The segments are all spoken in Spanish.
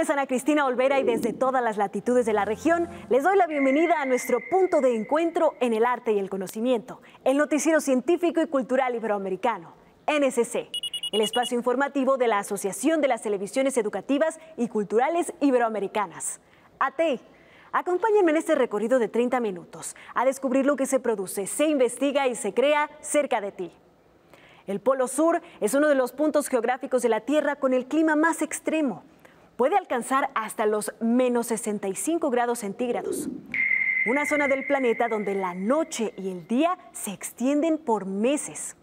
nombre es Ana Cristina Olvera y desde todas las latitudes de la región les doy la bienvenida a nuestro punto de encuentro en el arte y el conocimiento, el Noticiero Científico y Cultural Iberoamericano, NCC, el espacio informativo de la Asociación de las Televisiones Educativas y Culturales Iberoamericanas, ATEI. Acompáñenme en este recorrido de 30 minutos a descubrir lo que se produce, se investiga y se crea cerca de ti. El Polo Sur es uno de los puntos geográficos de la Tierra con el clima más extremo. Puede alcanzar hasta los menos 65 grados centígrados. Una zona del planeta donde la noche y el día se extienden por meses.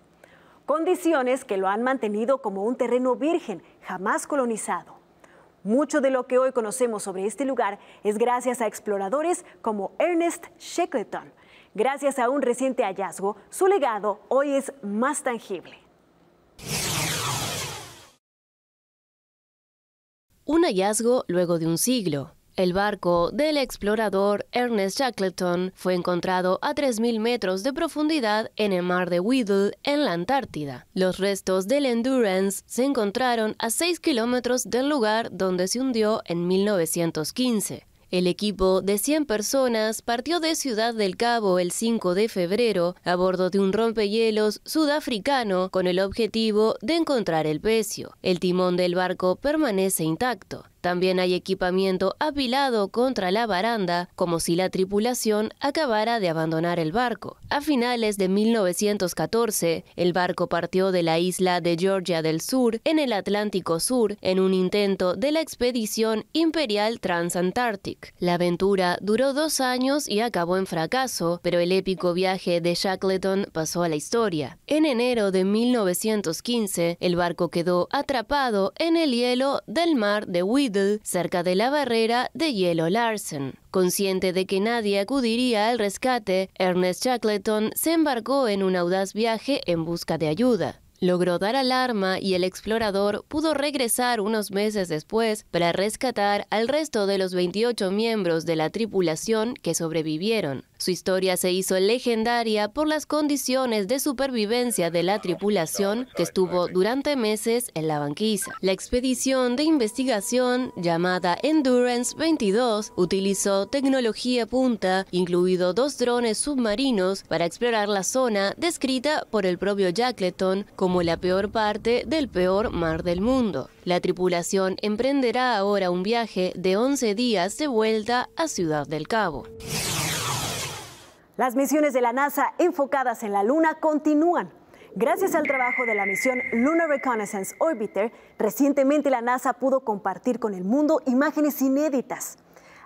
Condiciones que lo han mantenido como un terreno virgen, jamás colonizado. Mucho de lo que hoy conocemos sobre este lugar es gracias a exploradores como Ernest Shackleton. Gracias a un reciente hallazgo, su legado hoy es más tangible. Un hallazgo luego de un siglo. El barco del explorador Ernest Shackleton fue encontrado a 3.000 metros de profundidad en el mar de Weddell, en la Antártida. Los restos del Endurance se encontraron a 6 kilómetros del lugar donde se hundió en 1915. El equipo de 100 personas partió de Ciudad del Cabo el 5 de febrero a bordo de un rompehielos sudafricano con el objetivo de encontrar el pecio. El timón del barco permanece intacto. También hay equipamiento apilado contra la baranda, como si la tripulación acabara de abandonar el barco. A finales de 1914, el barco partió de la isla de Georgia del Sur, en el Atlántico Sur, en un intento de la expedición imperial Transantártica. La aventura duró 2 años y acabó en fracaso, pero el épico viaje de Shackleton pasó a la historia. En enero de 1915, el barco quedó atrapado en el hielo del mar de Weddell, cerca de la barrera de hielo Larsen. Consciente de que nadie acudiría al rescate, Ernest Shackleton se embarcó en un audaz viaje en busca de ayuda. Logró dar alarma y el explorador pudo regresar unos meses después para rescatar al resto de los 28 miembros de la tripulación que sobrevivieron. Su historia se hizo legendaria por las condiciones de supervivencia de la tripulación que estuvo durante meses en la banquisa. La expedición de investigación llamada Endurance 22 utilizó tecnología punta, incluido 2 drones submarinos, para explorar la zona descrita por el propio Shackleton como la peor parte del peor mar del mundo. La tripulación emprenderá ahora un viaje de 11 días de vuelta a Ciudad del Cabo. Las misiones de la NASA enfocadas en la Luna continúan. Gracias al trabajo de la misión Lunar Reconnaissance Orbiter, recientemente la NASA pudo compartir con el mundo imágenes inéditas.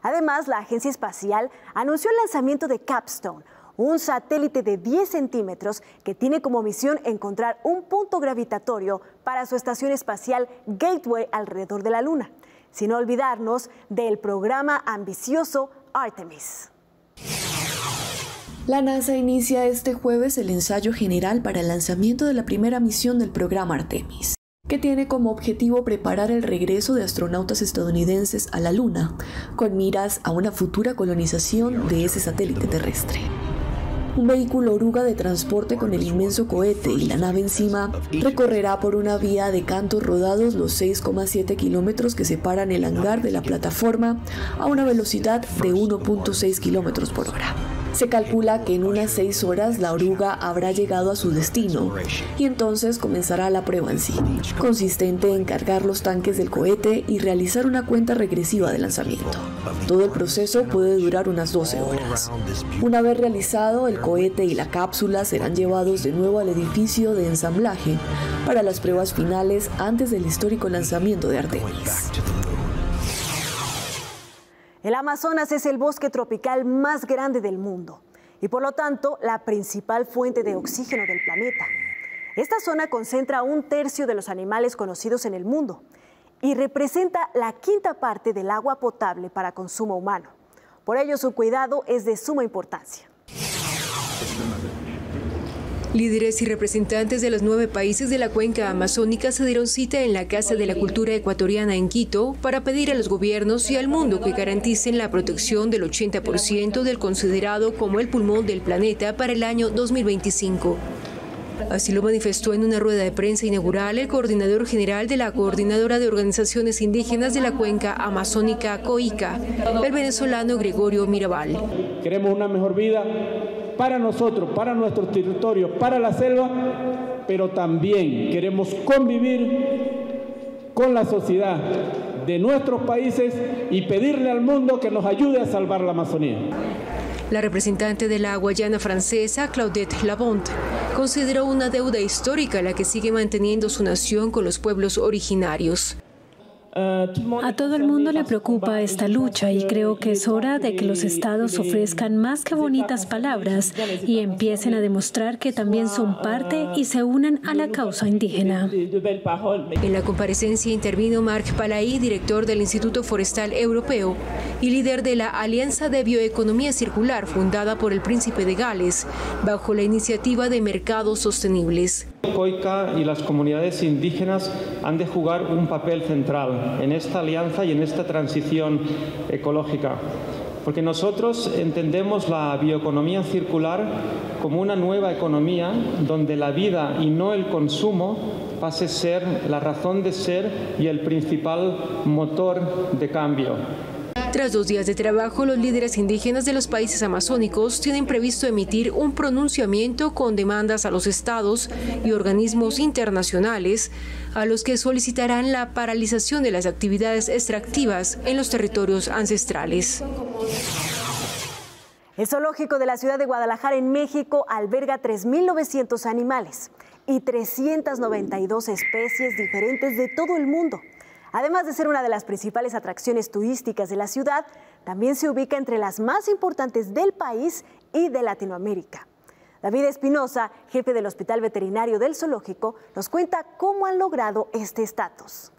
Además, la Agencia Espacial anunció el lanzamiento de Capstone, un satélite de 10 centímetros que tiene como misión encontrar un punto gravitatorio para su estación espacial Gateway alrededor de la Luna. Sin olvidarnos del programa ambicioso Artemis. La NASA inicia este jueves el ensayo general para el lanzamiento de la primera misión del programa Artemis, que tiene como objetivo preparar el regreso de astronautas estadounidenses a la Luna, con miras a una futura colonización de ese satélite terrestre. Un vehículo oruga de transporte con el inmenso cohete y la nave encima recorrerá por una vía de cantos rodados los 6,7 kilómetros que separan el hangar de la plataforma a una velocidad de 1,6 kilómetros por hora. Se calcula que en unas 6 horas la oruga habrá llegado a su destino y entonces comenzará la prueba en sí, consistente en cargar los tanques del cohete y realizar una cuenta regresiva de lanzamiento. Todo el proceso puede durar unas 12 horas. Una vez realizado, el cohete y la cápsula serán llevados de nuevo al edificio de ensamblaje para las pruebas finales antes del histórico lanzamiento de Artemis. El Amazonas es el bosque tropical más grande del mundo y por lo tanto la principal fuente de oxígeno del planeta. Esta zona concentra 1/3 de los animales conocidos en el mundo y representa la 5ª parte del agua potable para consumo humano. Por ello su cuidado es de suma importancia. Líderes y representantes de los 9 países de la cuenca amazónica se dieron cita en la Casa de la Cultura Ecuatoriana en Quito para pedir a los gobiernos y al mundo que garanticen la protección del 80% del considerado como el pulmón del planeta para el año 2025. Así lo manifestó en una rueda de prensa inaugural el coordinador general de la Coordinadora de Organizaciones Indígenas de la Cuenca Amazónica, COICA, el venezolano Gregorio Mirabal. Queremos una mejor vida para nosotros, para nuestros territorios, para la selva, pero también queremos convivir con la sociedad de nuestros países y pedirle al mundo que nos ayude a salvar la Amazonía. La representante de la Guayana francesa, Claudette Labonte, consideró una deuda histórica la que sigue manteniendo su nación con los pueblos originarios. A todo el mundo le preocupa esta lucha y creo que es hora de que los estados ofrezcan más que bonitas palabras y empiecen a demostrar que también son parte y se unan a la causa indígena. En la comparecencia intervino Marc Palahí, director del Instituto Forestal Europeo y líder de la Alianza de Bioeconomía Circular fundada por el Príncipe de Gales bajo la iniciativa de mercados sostenibles. COICA y las comunidades indígenas han de jugar un papel central en esta alianza y en esta transición ecológica, porque nosotros entendemos la bioeconomía circular como una nueva economía donde la vida y no el consumo pase a ser la razón de ser y el principal motor de cambio. Tras 2 días de trabajo, los líderes indígenas de los países amazónicos tienen previsto emitir un pronunciamiento con demandas a los estados y organismos internacionales, a los que solicitarán la paralización de las actividades extractivas en los territorios ancestrales. El zoológico de la ciudad de Guadalajara, en México, alberga 3.900 animales y 392 especies diferentes de todo el mundo. Además de ser una de las principales atracciones turísticas de la ciudad, también se ubica entre las más importantes del país y de Latinoamérica. David Espinosa, jefe del Hospital Veterinario del Zoológico, nos cuenta cómo han logrado este estatus.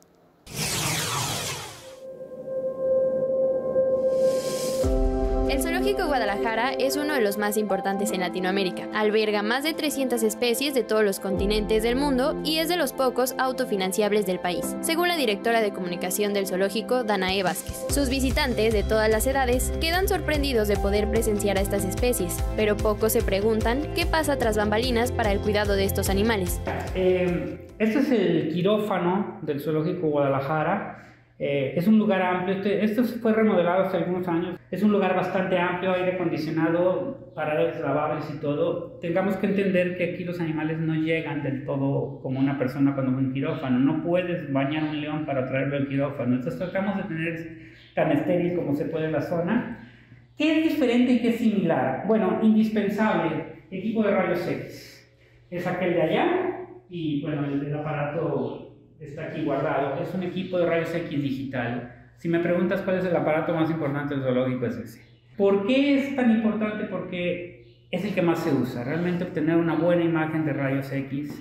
El Zoológico de Guadalajara es uno de los más importantes en Latinoamérica. Alberga más de 300 especies de todos los continentes del mundo y es de los pocos autofinanciables del país, según la directora de comunicación del zoológico, Danae Vázquez. Sus visitantes de todas las edades quedan sorprendidos de poder presenciar a estas especies, pero pocos se preguntan qué pasa tras bambalinas para el cuidado de estos animales. Este es el quirófano del Zoológico de Guadalajara. Es un lugar amplio, esto fue remodelado hace algunos años, es un lugar bastante amplio, aire acondicionado, paraderos lavables y todo. Tengamos que entender que aquí los animales no llegan del todo como una persona cuando va a un quirófano, no puedes bañar un león para traerlo al quirófano, entonces tratamos de tener tan estéril como se puede la zona. ¿Qué es diferente y qué es similar? Bueno, indispensable, equipo de rayos X, es aquel de allá y bueno, el aparato está aquí guardado, es un equipo de rayos X digital. Si me preguntas cuál es el aparato más importante del zoológico, es ese. ¿Por qué es tan importante? Porque es el que más se usa. Realmente obtener una buena imagen de rayos X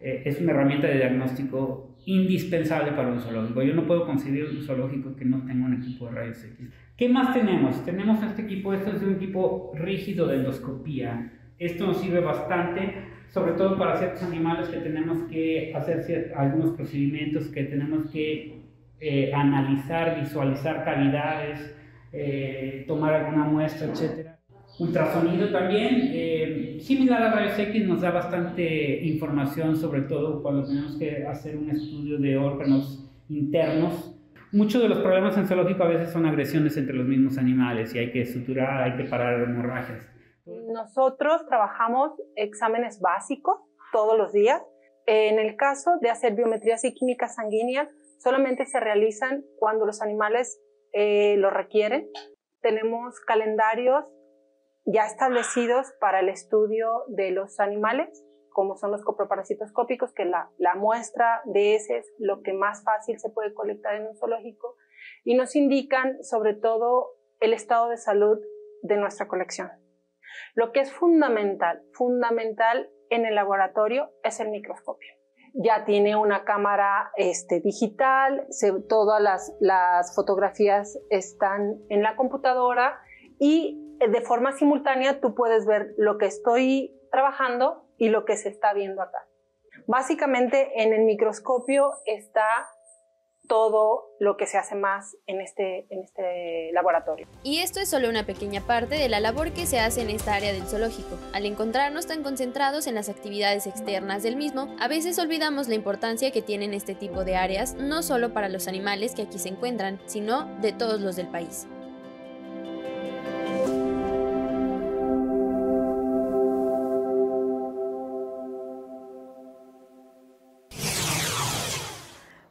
es una herramienta de diagnóstico indispensable para un zoológico. Yo no puedo concebir un zoológico que no tenga un equipo de rayos X. ¿Qué más tenemos? Tenemos este equipo, esto es un equipo rígido de endoscopía. Esto nos sirve bastante, sobre todo para ciertos animales que tenemos que hacer algunos procedimientos, que tenemos que analizar, visualizar cavidades, tomar alguna muestra, etc. Ultrasonido también, similar a rayos X, nos da bastante información, sobre todo cuando tenemos que hacer un estudio de órganos internos. Muchos de los problemas en zoológico a veces son agresiones entre los mismos animales y hay que suturar, hay que parar hemorragias. Nosotros trabajamos exámenes básicos todos los días. En el caso de hacer biometrías y química sanguínea, solamente se realizan cuando los animales lo requieren. Tenemos calendarios ya establecidos para el estudio de los animales, como son los coproparasitoscópicos, que la muestra de heces, lo que más fácil se puede colectar en un zoológico, y nos indican sobre todo el estado de salud de nuestra colección. Lo que es fundamental en el laboratorio es el microscopio. Ya tiene una cámara digital, todas las fotografías están en la computadora y de forma simultánea tú puedes ver lo que estoy trabajando y lo que se está viendo acá. Básicamente en el microscopio está todo lo que se hace más en este laboratorio. Y esto es solo una pequeña parte de la labor que se hace en esta área del zoológico. Al encontrarnos tan concentrados en las actividades externas del mismo, a veces olvidamos la importancia que tienen este tipo de áreas, no solo para los animales que aquí se encuentran, sino de todos los del país.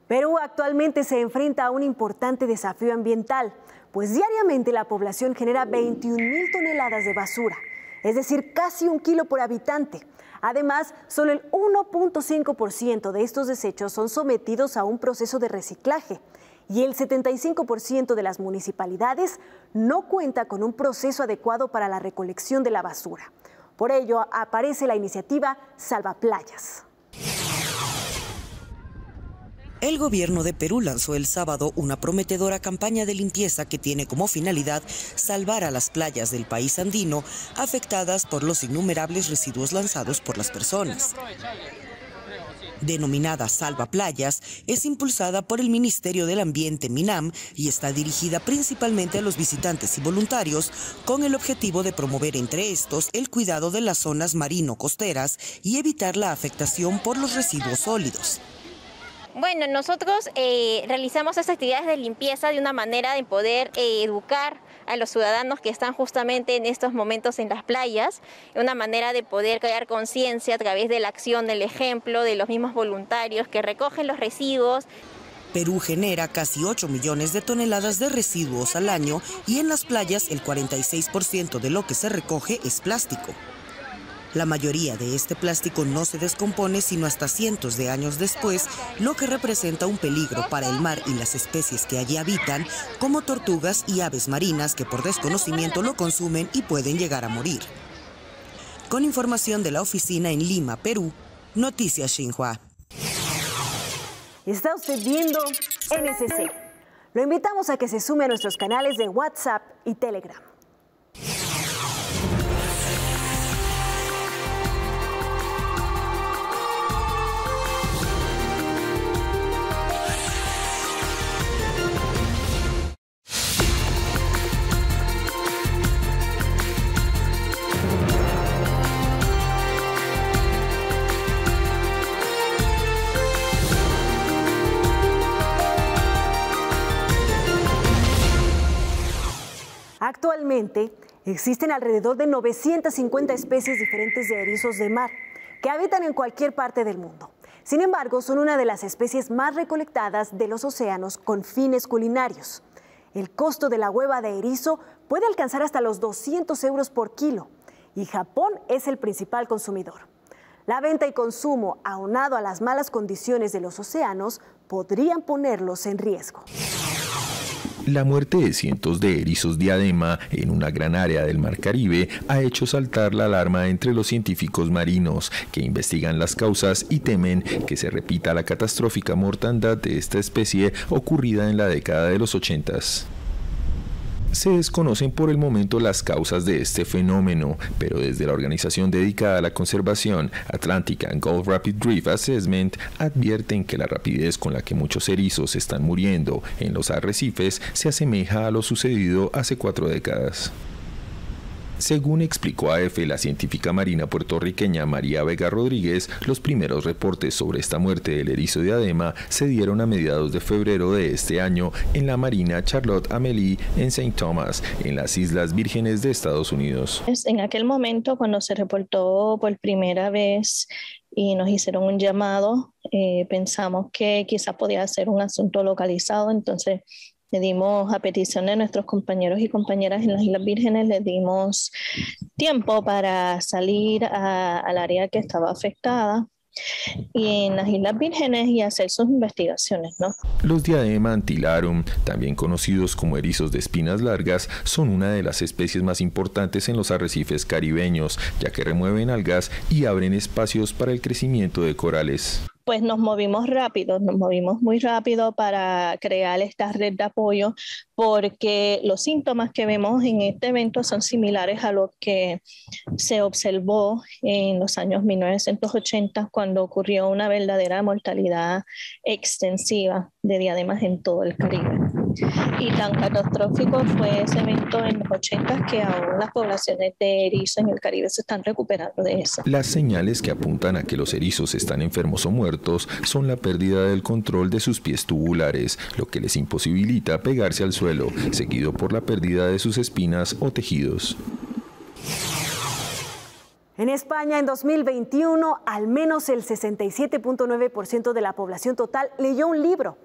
Perú actualmente se enfrenta a un importante desafío ambiental, pues diariamente la población genera 21.000 toneladas de basura, es decir, casi 1 kilo por habitante. Además, solo el 1.5% de estos desechos son sometidos a un proceso de reciclaje y el 75% de las municipalidades no cuenta con un proceso adecuado para la recolección de la basura. Por ello, aparece la iniciativa Salvaplayas. El gobierno de Perú lanzó el sábado una prometedora campaña de limpieza que tiene como finalidad salvar a las playas del país andino afectadas por los innumerables residuos lanzados por las personas. Denominada Salva Playas, es impulsada por el Ministerio del Ambiente, MINAM, y está dirigida principalmente a los visitantes y voluntarios, con el objetivo de promover entre estos el cuidado de las zonas marino-costeras y evitar la afectación por los residuos sólidos. Bueno, nosotros realizamos estas actividades de limpieza de una manera de poder educar a los ciudadanos que están justamente en estos momentos en las playas, una manera de poder crear conciencia a través de la acción, del ejemplo, de los mismos voluntarios que recogen los residuos. Perú genera casi 8 millones de toneladas de residuos al año y en las playas el 46% de lo que se recoge es plástico. La mayoría de este plástico no se descompone sino hasta cientos de años después, lo que representa un peligro para el mar y las especies que allí habitan, como tortugas y aves marinas que por desconocimiento lo consumen y pueden llegar a morir. Con información de la oficina en Lima, Perú, Noticias Xinhua. Está usted viendo NCC. Lo invitamos a que se sume a nuestros canales de WhatsApp y Telegram. Actualmente existen alrededor de 950 especies diferentes de erizos de mar que habitan en cualquier parte del mundo. Sin embargo, son una de las especies más recolectadas de los océanos con fines culinarios. El costo de la hueva de erizo puede alcanzar hasta los 200 € por kilo y Japón es el principal consumidor. La venta y consumo, aunado a las malas condiciones de los océanos, podrían ponerlos en riesgo. La muerte de cientos de erizos diadema en una gran área del Mar Caribe ha hecho saltar la alarma entre los científicos marinos que investigan las causas y temen que se repita la catastrófica mortandad de esta especie ocurrida en la década de los 80s. Se desconocen por el momento las causas de este fenómeno, pero desde la organización dedicada a la conservación, Atlantic and Gulf Rapid Reef Assessment, advierten que la rapidez con la que muchos erizos están muriendo en los arrecifes se asemeja a lo sucedido hace 4 décadas. Según explicó a EFE la científica marina puertorriqueña María Vega Rodríguez, los primeros reportes sobre esta muerte del erizo diadema se dieron a mediados de febrero de este año en la Marina Charlotte Amélie en St. Thomas, en las Islas Vírgenes de Estados Unidos. En aquel momento, cuando se reportó por primera vez y nos hicieron un llamado, pensamos que quizás podía ser un asunto localizado, entonces le dimos, a petición de nuestros compañeros y compañeras en las Islas Vírgenes, les dimos tiempo para salir al área que estaba afectada y en las Islas Vírgenes y hacer sus investigaciones, ¿no? Los Diadema antilarum, también conocidos como erizos de espinas largas, son una de las especies más importantes en los arrecifes caribeños, ya que remueven algas y abren espacios para el crecimiento de corales. pues nos movimos muy rápido para crear esta red de apoyo, porque los síntomas que vemos en este evento son similares a los que se observó en los años 1980, cuando ocurrió una verdadera mortalidad extensiva de diademas en todo el Caribe. Y tan catastrófico fue ese evento en los 80 que aún las poblaciones de erizo en el Caribe se están recuperando de eso. Las señales que apuntan a que los erizos están enfermos o muertos son la pérdida del control de sus pies tubulares, lo que les imposibilita pegarse al suelo, seguido por la pérdida de sus espinas o tejidos. En España, en 2021, al menos el 67.9% de la población total leyó un libro.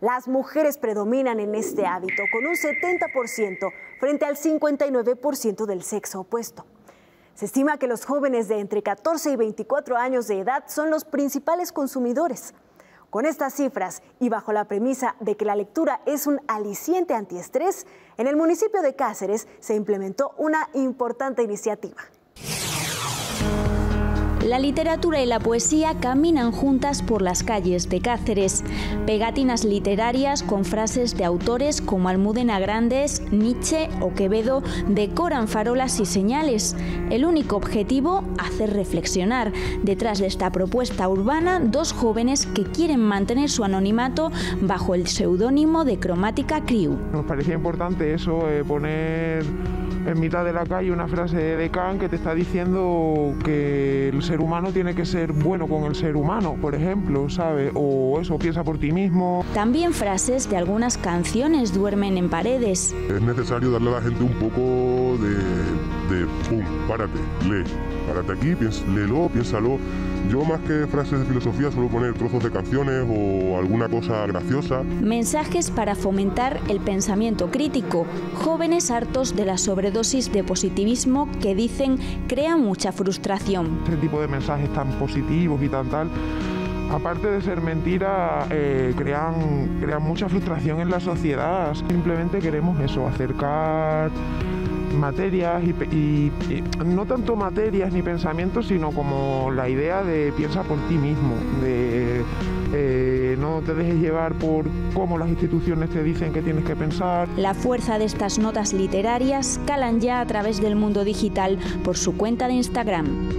Las mujeres predominan en este hábito, con un 70% frente al 59% del sexo opuesto. Se estima que los jóvenes de entre 14 y 24 años de edad son los principales consumidores. Con estas cifras y bajo la premisa de que la lectura es un aliciente antiestrés, en el municipio de Cáceres se implementó una importante iniciativa. La literatura y la poesía caminan juntas por las calles de Cáceres. Pegatinas literarias con frases de autores como Almudena Grandes, Nietzsche o Quevedo decoran farolas y señales. El único objetivo, hacer reflexionar. Detrás de esta propuesta urbana, dos jóvenes que quieren mantener su anonimato bajo el seudónimo de Cromática Crew. Nos parecía importante eso, poner en mitad de la calle una frase de Kant que te está diciendo que el ser humano tiene que ser bueno con el ser humano, por ejemplo, ¿sabe? O eso, piensa por ti mismo. También frases de algunas canciones duermen en paredes. Es necesario darle a la gente un poco de pum, párate, lee, párate aquí, léelo, piénsalo. Yo más que frases de filosofía suelo poner trozos de canciones o alguna cosa graciosa. Mensajes para fomentar el pensamiento crítico. Jóvenes hartos de la sobredosis de positivismo que dicen crea mucha frustración. Este tipo de mensajes tan positivos y tan tal, aparte de ser mentira, crean mucha frustración en la sociedad. Simplemente queremos eso, acercar materias y no tanto materias ni pensamientos, sino como la idea de piensa por ti mismo, de no te dejes llevar por cómo las instituciones te dicen que tienes que pensar. La fuerza de estas notas literarias calan ya a través del mundo digital por su cuenta de Instagram.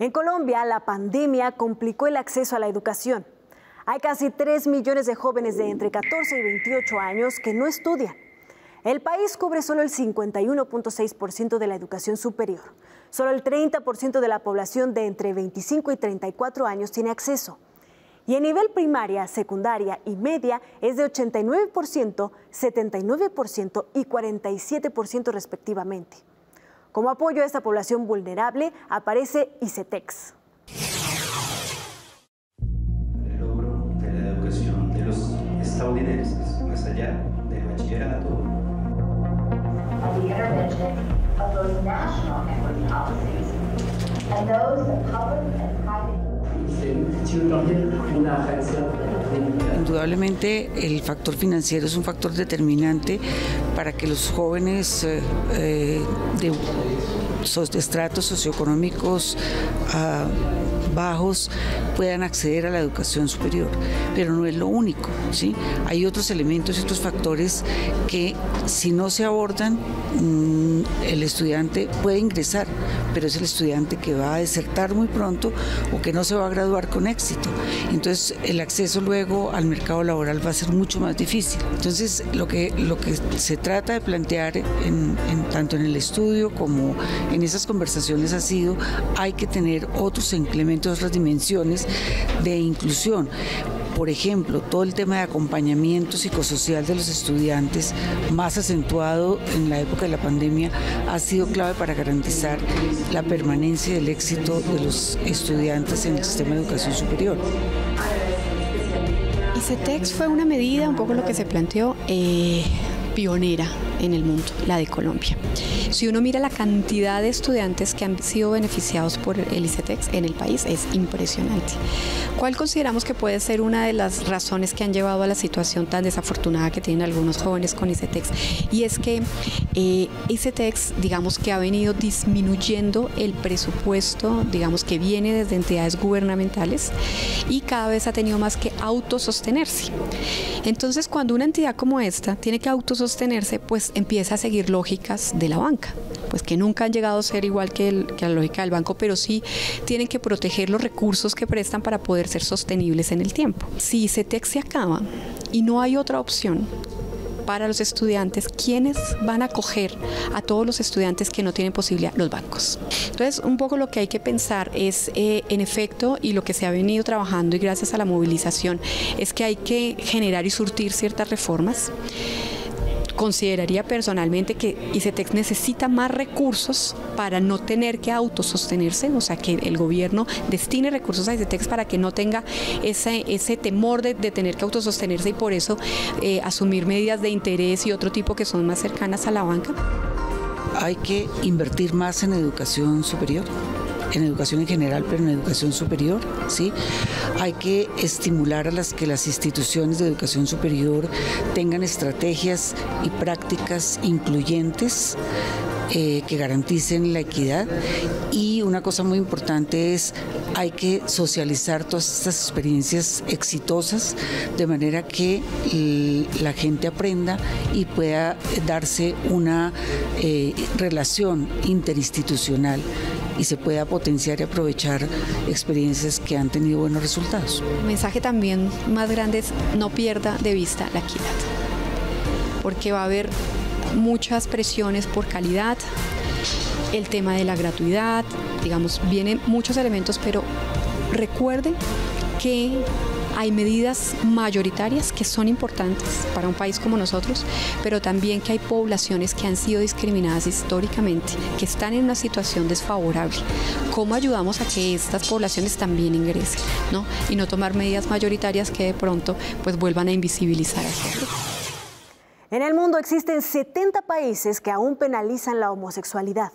En Colombia, la pandemia complicó el acceso a la educación. Hay casi 3 millones de jóvenes de entre 14 y 28 años que no estudian. El país cubre solo el 51.6% de la educación superior. Solo el 30% de la población de entre 25 y 34 años tiene acceso. Y a nivel primaria, secundaria y media es de 89%, 79% y 47% respectivamente. Como apoyo a esta población vulnerable aparece ICETEX. El logro de la educación de los estadounidenses, más allá del bachillerato. Indudablemente el factor financiero es un factor determinante para que los jóvenes de estratos socioeconómicos bajos puedan acceder a la educación superior, pero no es lo único, ¿sí? Hay otros elementos y otros factores que si no se abordan, el estudiante puede ingresar, pero es el estudiante que va a desertar muy pronto o que no se va a graduar con éxito. Entonces el acceso luego al mercado laboral va a ser mucho más difícil. Entonces lo que se trata de plantear tanto en el estudio como en esas conversaciones ha sido, hay que tener otros implementos, otras dimensiones de inclusión. Por ejemplo, todo el tema de acompañamiento psicosocial de los estudiantes, más acentuado en la época de la pandemia, ha sido clave para garantizar la permanencia y el éxito de los estudiantes en el sistema de educación superior. ICETEX fue una medida, un poco lo que se planteó, pionera en el mundo, la de Colombia. Si uno mira la cantidad de estudiantes que han sido beneficiados por el ICETEX en el país, es impresionante. ¿Cuál consideramos que puede ser una de las razones que han llevado a la situación tan desafortunada que tienen algunos jóvenes con ICETEX? Y es que ICETEX, digamos que ha venido disminuyendo el presupuesto, digamos que viene desde entidades gubernamentales y cada vez ha tenido más que autosostenerse. Entonces, cuando una entidad como esta tiene que autosostenerse, pues empieza a seguir lógicas de la banca, pues que nunca han llegado a ser igual que la lógica del banco, pero sí tienen que proteger los recursos que prestan para poder ser sostenibles en el tiempo. Si ICETEX se acaba y no hay otra opción para los estudiantes, ¿quiénes van a acoger a todos los estudiantes que no tienen posibilidad? Los bancos. Entonces, un poco lo que hay que pensar es, en efecto, y lo que se ha venido trabajando y gracias a la movilización, es que hay que generar y surtir ciertas reformas. Consideraría personalmente que ICETEX necesita más recursos para no tener que autosostenerse, o sea, que el gobierno destine recursos a ICETEX para que no tenga ese temor de tener que autosostenerse y por eso asumir medidas de interés y otro tipo que son más cercanas a la banca. Hay que invertir más en educación superior, en educación en general, pero en educación superior, ¿sí? Hay que estimular a que las instituciones de educación superior tengan estrategias y prácticas incluyentes que garanticen la equidad, y una cosa muy importante es hay que socializar todas estas experiencias exitosas de manera que la gente aprenda y pueda darse una relación interinstitucional y se pueda potenciar y aprovechar experiencias que han tenido buenos resultados. El mensaje también más grande es no pierda de vista la equidad, porque va a haber muchas presiones por calidad, el tema de la gratuidad, digamos, vienen muchos elementos, pero recuerden que hay medidas mayoritarias que son importantes para un país como nosotros, pero también que hay poblaciones que han sido discriminadas históricamente, que están en una situación desfavorable. ¿Cómo ayudamos a que estas poblaciones también ingresen, ¿no? Y no tomar medidas mayoritarias que de pronto pues vuelvan a invisibilizar a gente. En el mundo existen 70 países que aún penalizan la homosexualidad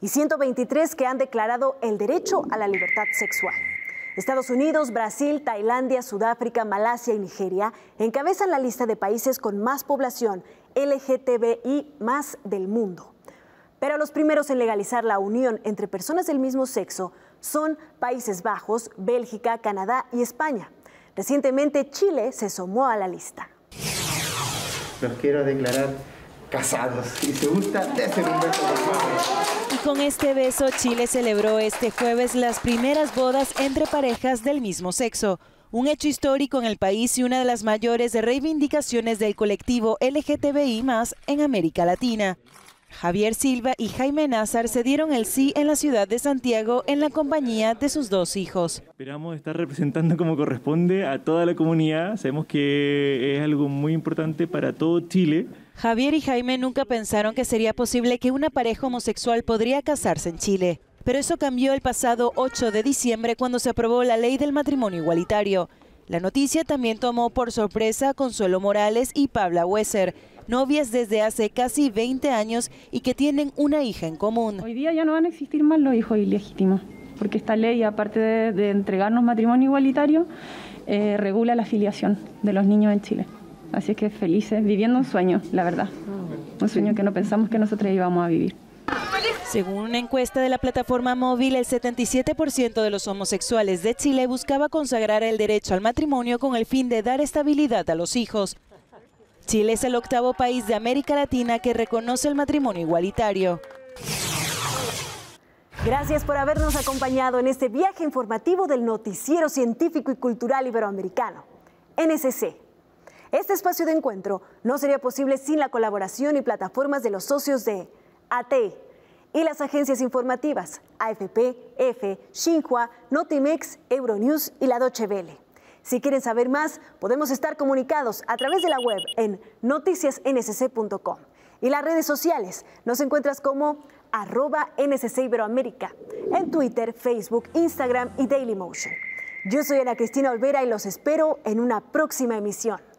y 123 que han declarado el derecho a la libertad sexual. Estados Unidos, Brasil, Tailandia, Sudáfrica, Malasia y Nigeria encabezan la lista de países con más población LGTBI más del mundo. Pero los primeros en legalizar la unión entre personas del mismo sexo son Países Bajos, Bélgica, Canadá y España. Recientemente Chile se sumó a la lista. Los quiero declarar casados. Y se gusta desde un beso de... Y con este beso, Chile celebró este jueves las primeras bodas entre parejas del mismo sexo. Un hecho histórico en el país y una de las mayores reivindicaciones del colectivo LGTBI+ en América Latina. Javier Silva y Jaime Nazar se dieron el sí en la ciudad de Santiago en la compañía de sus dos hijos. Esperamos estar representando como corresponde a toda la comunidad. Sabemos que es algo muy importante para todo Chile. Javier y Jaime nunca pensaron que sería posible que una pareja homosexual podría casarse en Chile. Pero eso cambió el pasado 8 de diciembre cuando se aprobó la ley del matrimonio igualitario. La noticia también tomó por sorpresa a Consuelo Morales y Pabla Hueser, novias desde hace casi 20 años y que tienen una hija en común. Hoy día ya no van a existir más los hijos ilegítimos, porque esta ley, aparte de entregarnos matrimonio igualitario, regula la filiación de los niños en Chile. Así es que felices, viviendo un sueño, la verdad. Un sueño que no pensamos que nosotros íbamos a vivir. Según una encuesta de la plataforma móvil, el 77% de los homosexuales de Chile buscaba consagrar el derecho al matrimonio con el fin de dar estabilidad a los hijos. Chile es el octavo país de América Latina que reconoce el matrimonio igualitario. Gracias por habernos acompañado en este viaje informativo del Noticiero Científico y Cultural Iberoamericano, NCC. Este espacio de encuentro no sería posible sin la colaboración y plataformas de los socios de ATI y las agencias informativas AFP, EFE, Xinhua, Notimex, Euronews y la Deutsche Welle. Si quieren saber más, podemos estar comunicados a través de la web en noticiasncc.com y las redes sociales. Nos encuentras como @NCCIberoamerica en Twitter, Facebook, Instagram y Dailymotion. Yo soy Ana Cristina Olvera y los espero en una próxima emisión.